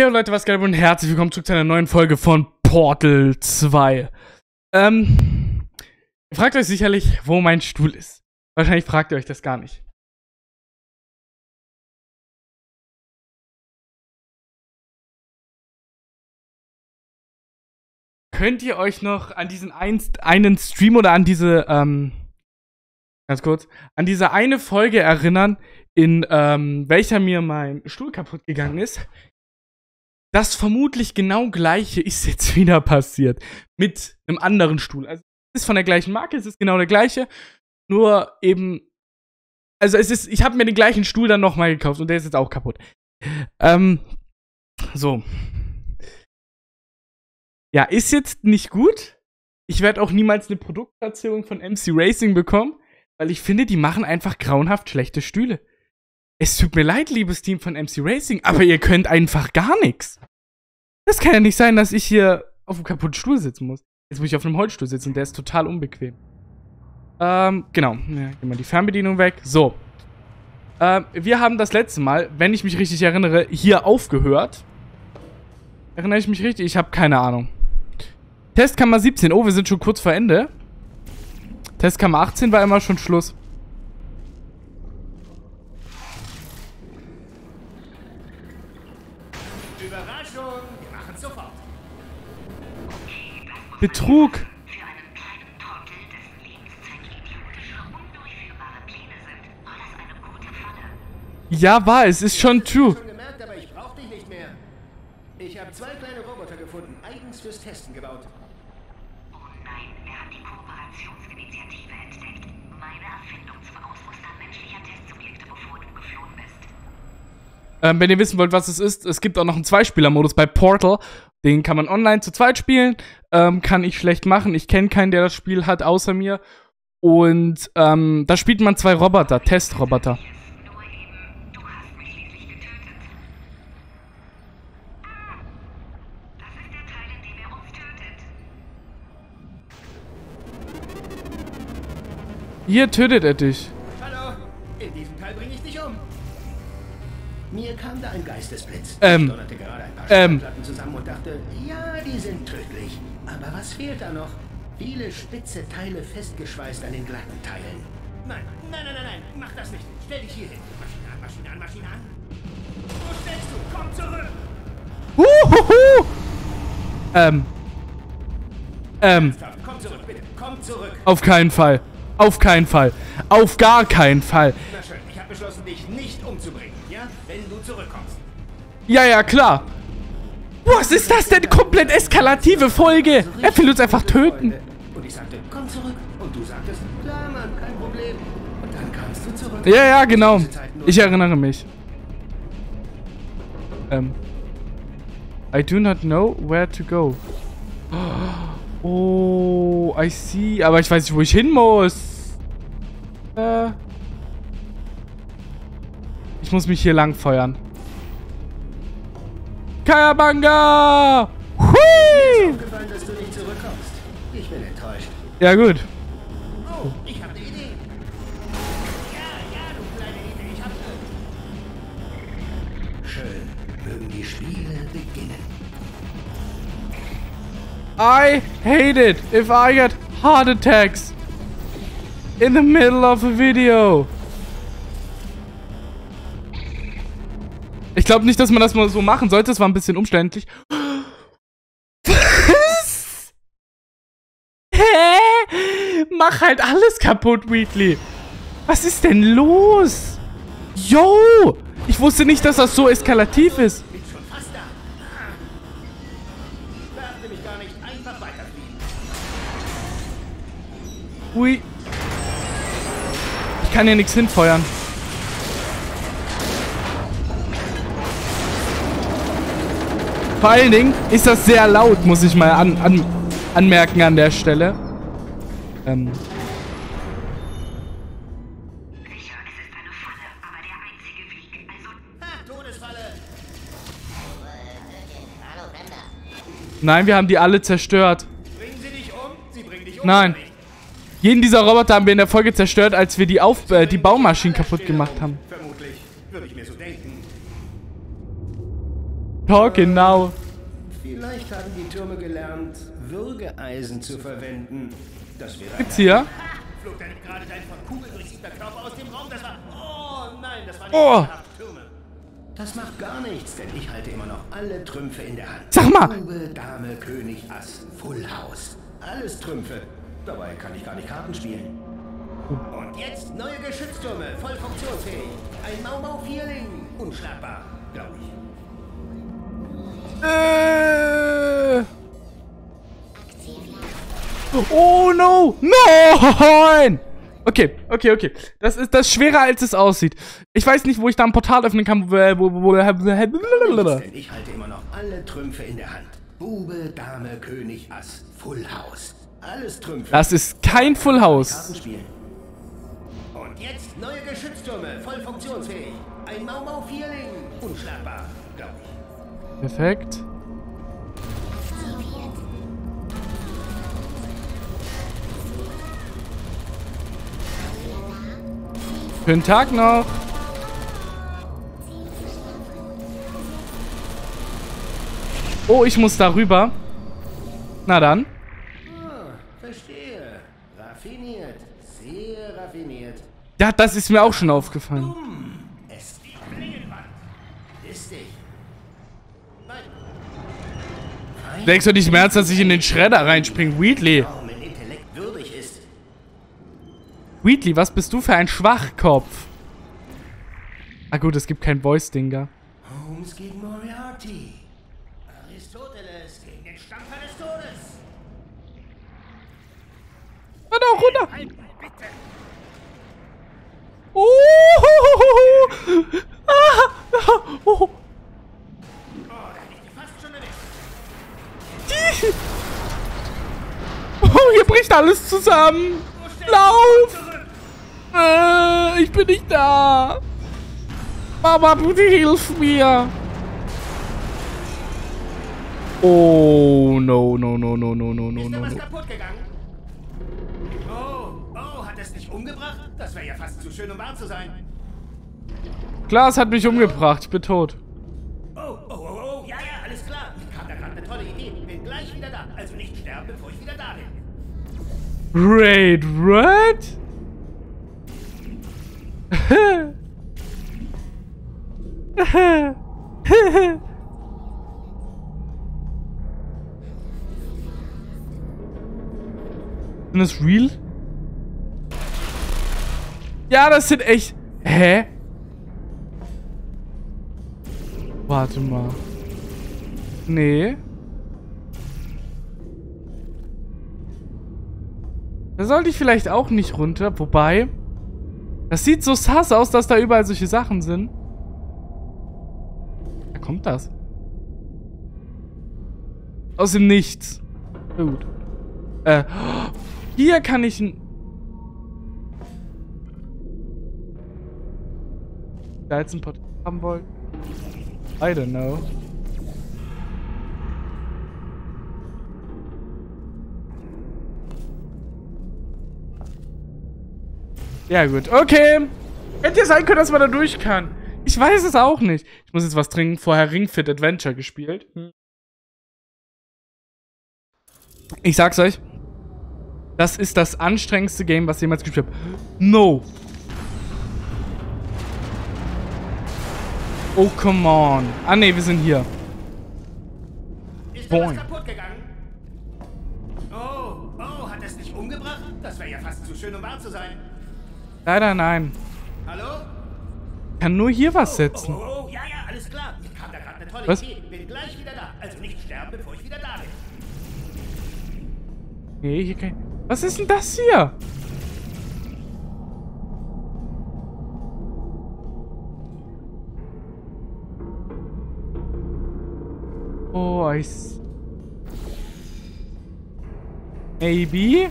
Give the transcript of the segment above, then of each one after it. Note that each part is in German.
Theo Leute, was geht und herzlich willkommen zurück zu einer neuen Folge von Portal 2. Ihr fragt euch sicherlich, wo mein Stuhl ist. Wahrscheinlich fragt ihr euch das gar nicht. Könnt ihr euch noch an diesen einen Stream oder an diese, an diese eine Folge erinnern, in welcher mir mein Stuhl kaputt gegangen ist? Das vermutlich genau gleiche ist jetzt wieder passiert. Mit einem anderen Stuhl. Also es ist von der gleichen Marke, es ist genau der gleiche. Nur eben, also es ist, ich habe mir den gleichen Stuhl dann nochmal gekauft und der ist jetzt auch kaputt. So. Ja, ist jetzt nicht gut. Ich werde auch niemals eine Produktplatzierung von MC Racing bekommen, weil ich finde, die machen einfach grauenhaft schlechte Stühle. Es tut mir leid, liebes Team von MC Racing, aber ihr könnt einfach gar nichts. Das kann ja nicht sein, dass ich hier auf einem kaputten Stuhl sitzen muss. Jetzt muss ich auf einem Holzstuhl sitzen, der ist total unbequem. Genau. Ja, gehen wir die Fernbedienung weg. So. Wir haben das letzte Mal, wenn ich mich richtig erinnere, hier aufgehört. Erinnere ich mich richtig? Ich habe keine Ahnung. Testkammer 17. Oh, wir sind schon kurz vor Ende. Testkammer 18 war immer schon Schluss. Betrug! Für einen kleinen Trottel, dessen Lebenszeit idiotische, undurchführbare Pläne sind, war das eine gute Falle. Ja, war es, ist schon true. Ich hab's schon gemerkt, aber ich brauch dich nicht mehr. Ich habe zwei kleine Roboter gefunden, eigens fürs Testen gebaut. Oh nein, er hat die Kooperationsinitiative entdeckt. Meine Erfindung zum Ausmustern menschlicher Testsubjekte, bevor du geflohen bist. Wenn ihr wissen wollt, was es ist, es gibt auch noch einen Zweispieler-Modus bei Portal. Den kann man online zu zweit spielen, kann ich schlecht machen. Ich kenne keinen, der das Spiel hat, außer mir. Und da spielt man zwei Roboter, Testroboter. Hier tötet er dich. Hallo, in diesem Teil bringe ich dich um. Mir kam da ein Geistesblitz. Ich donnerte gerade ein paar Schallplatten zusammen und dachte, ja, die sind tödlich. Aber was fehlt da noch? Viele spitze Teile festgeschweißt an den glatten Teilen. Nein, nein, nein, nein, nein, mach das nicht. Stell dich hier hin. Maschine an, Maschine an, Maschine an. Wo stellst du? Komm zurück! Uhuhu! Komm zurück, bitte. Komm zurück. Auf keinen Fall. Auf keinen Fall. Auf gar keinen Fall. Na schön, ich habe beschlossen, dich nicht umzubringen. Wenn du zurückkommst. Ja, ja, klar. Was ist das denn? Komplett eskalative Folge. Er will uns einfach töten. Und ich sagte, komm zurück. Und du sagtest, klar, Mann, kein Problem. Und dann kamst du zurück. Ja, ja, genau. Ich erinnere mich. I do not know where to go. Oh, I see. Aber ich weiß nicht, wo ich hin muss. Ich muss mich hier lang feuern. Kayabanga! Hui! Mir ist aufgefallen, dass du nicht zurückkommst. Ich bin enttäuscht. Ja, gut. Oh, ich habe eine Idee. Ja, ja, du kleine Idee, ich hab's. Schön, mögen die Spiele beginnen. I hate it if I get heart attacks in the middle of a video. Ich glaube nicht, dass man das mal so machen sollte. Es war ein bisschen umständlich. Was? Hä? Mach halt alles kaputt, Wheatley. Was ist denn los? Yo! Ich wusste nicht, dass das so eskalativ ist. Ich bin schon fast da. Werde mich gar nicht einfach weiterfliegen. Hui. Ich kann hier nichts hinfeuern. Vor allen Dingen ist das sehr laut, muss ich mal anmerken an der Stelle. Sicher, es ist eine Falle, aber der einzige Weg, also... Ha, Todesfalle! Hallo, Brenda. Nein, wir haben die alle zerstört. Bringen sie dich um? Sie bringen dich um. Nein. Jeden dieser Roboter haben wir in der Folge zerstört, als wir die, die Baumaschinen kaputt gemacht haben. Vermutlich, würde ich mir so denken. Talking now. Vielleicht haben die Türme gelernt, Würgeeisen zu verwenden. Das wäre. Gibt's hier? Flog da nicht gerade dein verkugelt durchsiebter Körper aus dem Raum? Das war. Oh nein, das war nicht. Oh. Türme. Das macht gar nichts, denn ich halte immer noch alle Trümpfe in der Hand. Sag mal! Grube, Dame, König, Ass, Full House. Alles Trümpfe. Dabei kann ich gar nicht Karten spielen. Und jetzt neue Geschütztürme, voll funktionsfähig. Ein Mau-Mau-Vierling, unschlagbar, glaube ich. Oh no! Nein! Okay, okay, okay. Das ist schwerer, als es aussieht. Ich weiß nicht, wo ich da ein Portal öffnen kann. Ich halte immer noch alle Trümpfe in der Hand. Bube, Dame, König, Ass, Full House. Alles Trümpfe. Das ist kein Full House. Und jetzt neue Geschütztürme, voll funktionsfähig. Ein Mau-Mau-Vierling, unschlagbar, glaube ich. Perfekt. Schönen Tag noch. Oh, ich muss da rüber. Na dann. Ja, das ist mir auch schon aufgefallen. Es die Klingelwand. Ist dich. Nein. Denkst du nicht mehr, dass ich in den Schredder reinspringe? Wheatley. Wheatley, was bist du für ein Schwachkopf? Ah gut, es gibt kein Voice-Dinger. Holmes gegen Moriarty. Aristoteles gegen den Stampfer des Todes. Warte, auch runter! Oh, hier bricht alles zusammen. Lauf! Ich bin nicht da. Mama, bitte hilf mir. Oh, no, no, no, no, no, no, no, no. Ist da was kaputt gegangen? Das nicht umgebracht? Das wäre ja fast zu schön, um wahr zu sein. Klar, es hat mich umgebracht. Ich bin tot. Oh. Ja, ja, alles klar. Ich kam da gerade eine tolle Idee. Bin gleich wieder da. Also nicht sterben, bevor ich wieder da bin. Great Red? Sind das real? Ja, das sind echt... Hä? Warte mal. Nee. Da sollte ich vielleicht auch nicht runter. Wobei... Das sieht so sass aus, dass da überall solche Sachen sind. Da kommt das. Aus dem Nichts. Na gut. Hier kann ich... da jetzt ein Portal haben wollen? I don't know. Ja gut, okay. Hätte ja sein können, dass man da durch kann. Ich weiß es auch nicht. Ich muss jetzt was trinken. Vorher Ringfit Adventure gespielt. Ich sag's euch. Das ist das anstrengendste Game, was ich jemals gespielt habe. No. Oh, come on. Ah, ne, wir sind hier. Ist da was kaputt gegangen? Oh, hat das nicht umgebracht? Das wäre ja fast zu schön, um wahr zu sein. Leider nein. Hallo? Ich kann nur hier was setzen. Oh, ja, ja, alles klar. Ich kam da gerade eine tolle Idee. Bin gleich wieder da. Also nicht sterben, bevor ich wieder da bin. Nee, hier kann ich... Was ist denn das hier? Oh, I see. Maybe?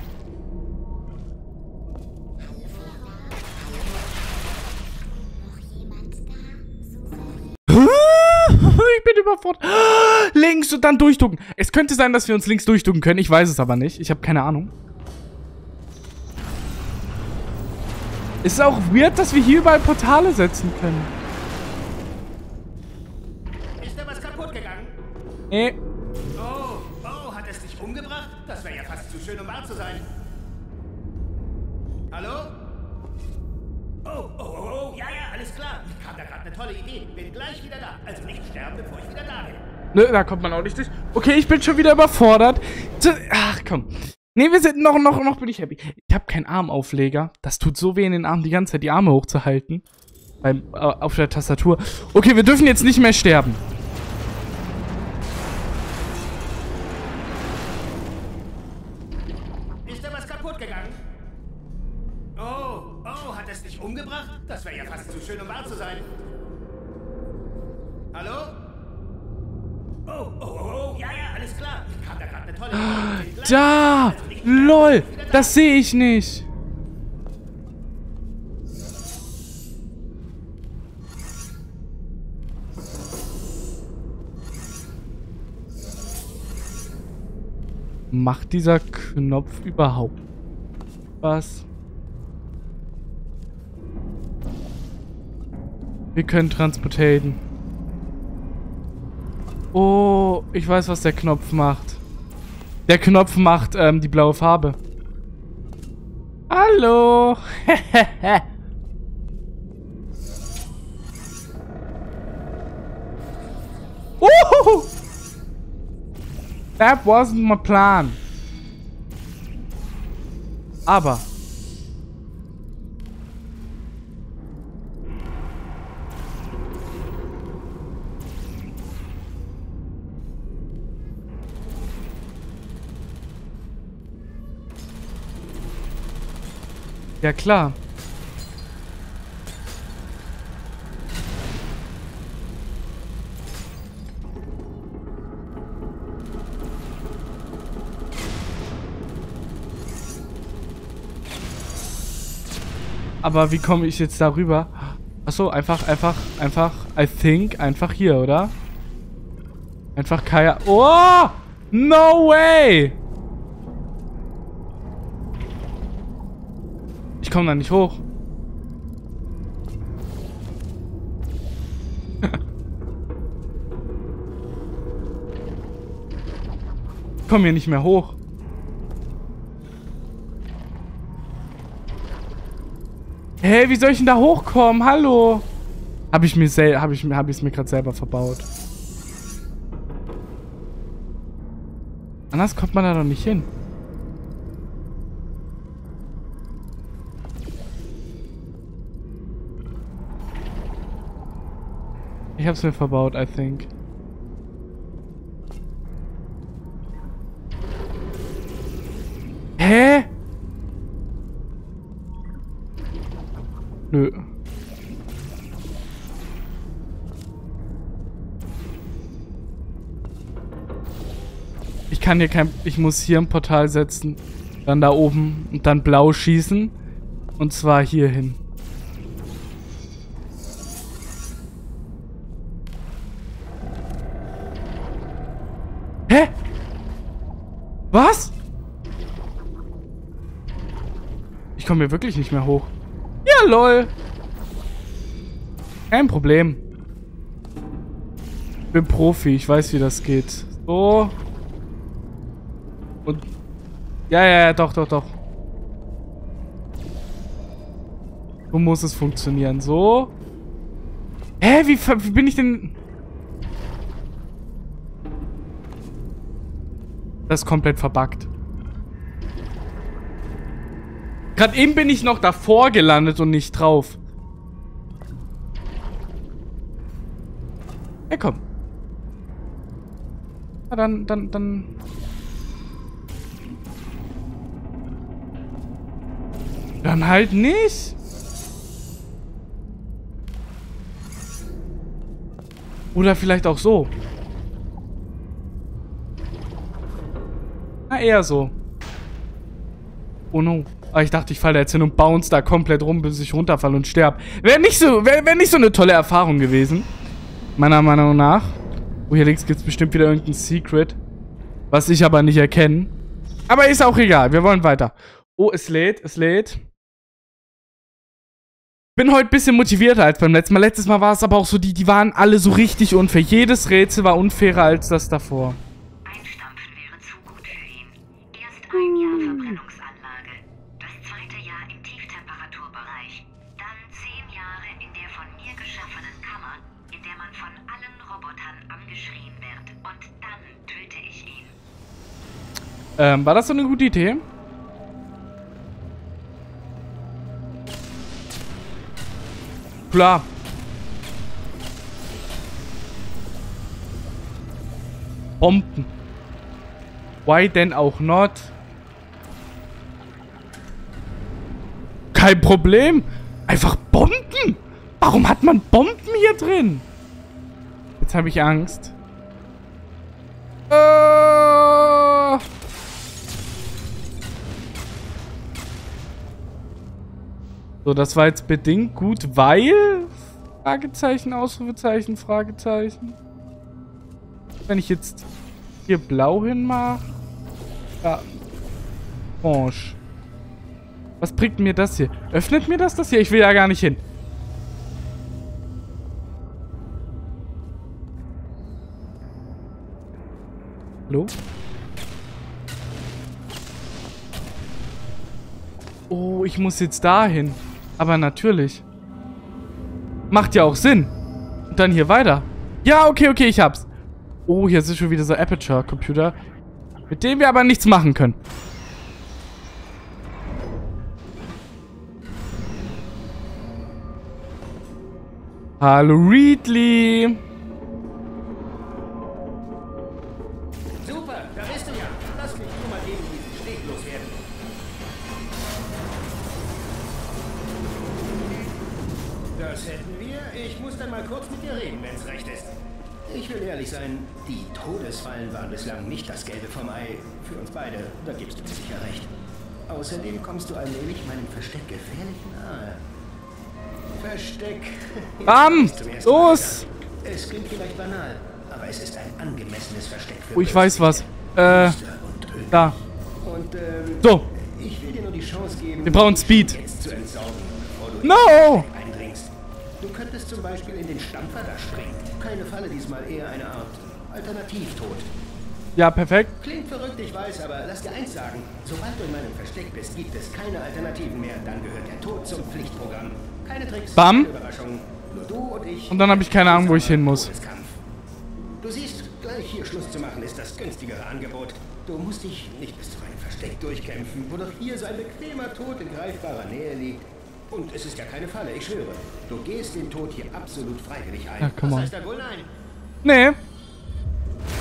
Ich bin überfordert. Links und dann durchducken. Es könnte sein, dass wir uns links durchducken können. Ich weiß es aber nicht. Ich habe keine Ahnung. Es ist auch weird, dass wir hier überall Portale setzen können. Ist da was kaputt gegangen? Nee. Oh, hat es dich umgebracht? Das wäre ja fast zu schön, um wahr zu sein. Hallo? Oh, ja, alles klar. Ich kam da gerade eine tolle Idee. Bin gleich wieder da. Also nicht sterben, bevor ich wieder da bin. Nö, da kommt man auch nicht durch. Okay, ich bin schon wieder überfordert. Ach, komm. Nee, wir sind noch bin ich happy. Ich habe keinen Armaufleger. Das tut so weh in den Armen, die ganze Zeit die Arme hochzuhalten. Auf der Tastatur. Okay, wir dürfen jetzt nicht mehr sterben. Ist da was kaputt gegangen? Oh, hat es dich umgebracht? Das wäre ja fast zu schön, um wahr zu sein. Hallo? Oh, ja, alles klar. Ich hab da gerade eine tolle... Da! LOL! Das sehe ich nicht! Macht dieser Knopf überhaupt was? Wir können transportieren. Oh, ich weiß, was der Knopf macht. Der Knopf macht die blaue Farbe. Hallo! Uhuhu. That wasn't my plan. Aber. Ja, klar. Aber wie komme ich jetzt darüber? Achso, einfach. I think, einfach hier, oder? Einfach Kaya. Oh! No way! Ich komme da nicht hoch. Ich komme hier nicht mehr hoch. Hey, wie soll ich denn da hochkommen? Hallo. Hab ich's mir gerade selber verbaut. Anders kommt man da doch nicht hin. Ich hab's mir verbaut, I think. Hä? Nö. Ich kann hier kein... Ich muss hier ein Portal setzen. Dann da oben. Und dann blau schießen. Und zwar hier hin. Was? Ich komme hier wirklich nicht mehr hoch. Ja, lol. Kein Problem. Ich bin Profi. Ich weiß, wie das geht. So. Und... Ja, doch. So muss es funktionieren. So. Hä, wie bin ich denn... Das ist komplett verbuggt. Gerade eben bin ich noch davor gelandet und nicht drauf. Ja, komm. Ja, dann. Dann halt nicht. Oder vielleicht auch so. Eher so. Oh no. Ah, ich dachte, ich falle jetzt hin und bounce da komplett rum, bis ich runterfalle und sterbe. Wäre nicht so eine tolle Erfahrung gewesen. Meiner Meinung nach. Oh, hier links gibt es bestimmt wieder irgendein Secret. Was ich aber nicht erkenne. Aber ist auch egal. Wir wollen weiter. Oh, es lädt. Bin heute ein bisschen motivierter als beim letzten Mal. Letztes Mal war es aber auch so, die waren alle so richtig unfair. Jedes Rätsel war unfairer als das davor. Einstampfen wäre zu gut für ihn. Erst ein Jahr Verbrennungsanlage, das zweite Jahr im Tieftemperaturbereich, dann 10 Jahre in der von mir geschaffenen Kammer, in der man von allen Robotern angeschrien wird, und dann töte ich ihn. War das so eine gute Idee? Klar. Bomben. Why denn auch not? Kein Problem. Einfach Bomben. Warum hat man Bomben hier drin? Jetzt habe ich Angst. So, das war jetzt bedingt gut, weil... Fragezeichen, Ausrufezeichen, Fragezeichen. Wenn ich jetzt hier blau hinmache... Ja. Orange. Was bringt mir das hier? Öffnet mir das hier? Ich will ja gar nicht hin. Hallo? Oh, ich muss jetzt dahin. Aber natürlich. Macht ja auch Sinn. Und dann hier weiter. Ja, okay, ich hab's. Oh, hier ist schon wieder so Aperture-Computer. Mit dem wir aber nichts machen können. Hallo, Wheatley. Super, da bist du ja. Lass mich nur mal gegen diesen Schnee loswerden. Das hätten wir. Ich muss dann mal kurz mit dir reden, wenn es recht ist. Ich will ehrlich sein, die Todesfallen waren bislang nicht das Gelbe vom Ei. Für uns beide, da gibst du mir sicher recht. Außerdem kommst du allmählich meinem Versteck gefährlich nahe. Versteck. Bam! Los! Es klingt vielleicht banal, aber es ist ein angemessenes Versteck für... Oh, ich weiß was. Da. Und, so. Ich will dir nur die Chance geben, wir brauchen Speed. No! Du könntest zum Beispiel in den Stampfer da springen. Keine Falle, diesmal eher eine Art Alternativtod. Ja, perfekt. Klingt verrückt, ich weiß, aber lass dir eins sagen. Sobald du in meinem Versteck bist, gibt es keine Alternativen mehr. Dann gehört der Tod zum Pflichtprogramm. Keine Tricks, bam, keine Überraschung. Nur du und ich. Und dann habe ich keine Ahnung, wo ich hin muss. Du siehst, gleich hier Schluss zu machen ist das günstigere Angebot. Du musst dich nicht bis zu meinem Versteck durchkämpfen, wo doch hier so ein bequemer Tod in greifbarer Nähe liegt. Und es ist ja keine Falle, ich schwöre. Du gehst den Tod hier absolut freiwillig ein. Ja, komm mal. Das heißt ja wohl nein. Nee.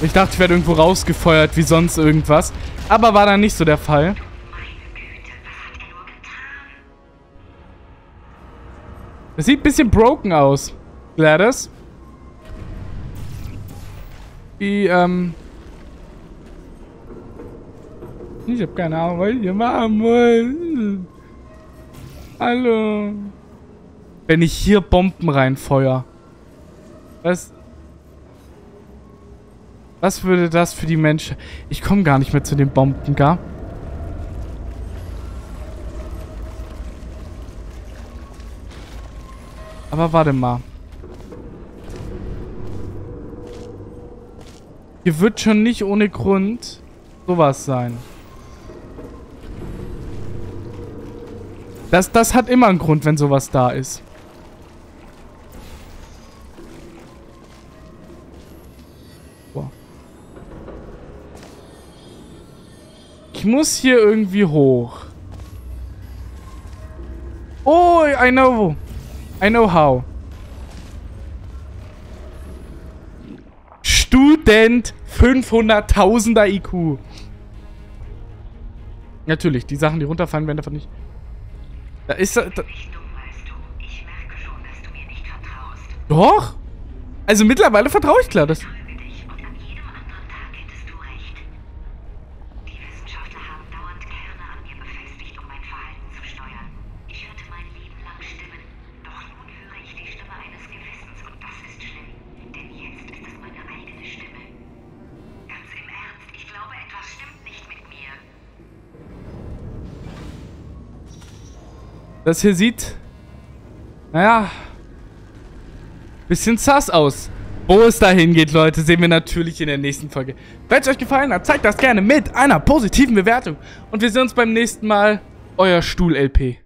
Ich dachte, ich werde irgendwo rausgefeuert, wie sonst irgendwas. Aber war dann nicht so der Fall. Meine Güte, was hat er nur getan? Das sieht ein bisschen broken aus, Gladys. Wie, ich hab keine Ahnung, was ich hier machen will. Hallo. Wenn ich hier Bomben reinfeuer. Was würde das für die Menschen... Ich komme gar nicht mehr zu den Bomben, gar. Aber warte mal. Hier wird schon nicht ohne Grund sowas sein. Das hat immer einen Grund, wenn sowas da ist. Boah. Ich muss hier irgendwie hoch. Oh, I know. I know how. Student 500.000er IQ. Natürlich, die Sachen, die runterfallen, werden davon nicht... Da ist er. Ich merke schon, dass du mir nicht vertraust. Doch? Also mittlerweile vertraue ich klar, dass... Ich folge dich und an jedem anderen Tag hättest du recht. Die Wissenschaftler haben dauernd Kerne an mir befestigt, um mein Verhalten zu steuern. Ich hörte mein Leben lang Stimmen. Doch nun höre ich die Stimme eines Gewissens und das ist schlimm. Denn jetzt ist es meine eigene Stimme. Ganz im Ernst, ich glaube, etwas stimmt nicht mit mir. Das hier sieht... Naja. Bisschen sass aus. Wo es dahin geht, Leute, sehen wir natürlich in der nächsten Folge. Wenn es euch gefallen hat, zeigt das gerne mit einer positiven Bewertung. Und wir sehen uns beim nächsten Mal. Euer Stuhl-LP.